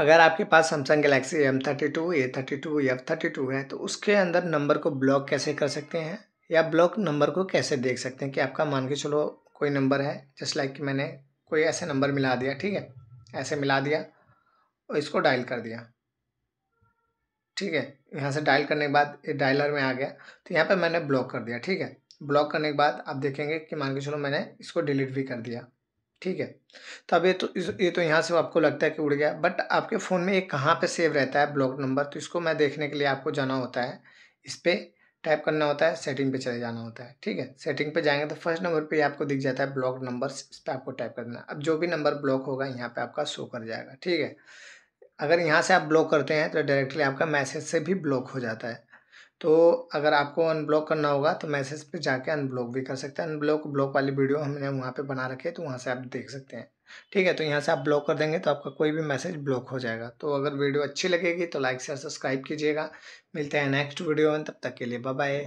अगर आपके पास Samsung Galaxy M32A, M32F, M32 है तो उसके अंदर नंबर को ब्लॉक कैसे कर सकते हैं या ब्लॉक नंबर को कैसे देख सकते हैं कि आपका मान के चलो कोई नंबर है, जस्ट लाइक कि मैंने कोई ऐसे नंबर मिला दिया, ठीक है, ऐसे मिला दिया और इसको डायल कर दिया, ठीक है। यहाँ से डायल करने के बाद ये डायलर में आ गया तो यहाँ पर मैंने ब्लॉक कर दिया, ठीक है। ब्लॉक करने के बाद आप देखेंगे कि मान के चलो मैंने इसको डिलीट भी कर दिया, ठीक है। तो अब ये तो यहाँ से आपको लगता है कि उड़ गया, बट आपके फ़ोन में ये कहाँ पे सेव रहता है ब्लॉक नंबर, तो इसको मैं देखने के लिए आपको जाना होता है, इस पर टाइप करना होता है, सेटिंग पे चले जाना होता है, ठीक है। सेटिंग पे जाएंगे तो फर्स्ट नंबर पे आपको दिख जाता है ब्लॉक नंबर, इस पर आपको टाइप कर देना। अब जो भी नंबर ब्लॉक होगा यहाँ पर आपका शो कर जाएगा, ठीक है। अगर यहाँ से आप ब्लॉक करते हैं तो डायरेक्टली आपका मैसेज से भी ब्लॉक हो जाता है, तो अगर आपको अनब्लॉक करना होगा तो मैसेज पे जाके अनब्लॉक भी कर सकते हैं। अनब्लॉक ब्लॉक वाली वीडियो हमने वहाँ पे बना रखी है, तो वहाँ से आप देख सकते हैं, ठीक है। तो यहाँ से आप ब्लॉक कर देंगे तो आपका कोई भी मैसेज ब्लॉक हो जाएगा। तो अगर वीडियो अच्छी लगेगी तो लाइक शेयर सब्सक्राइब कीजिएगा। मिलते हैं नेक्स्ट वीडियो में, तब तक के लिए बाय बाय।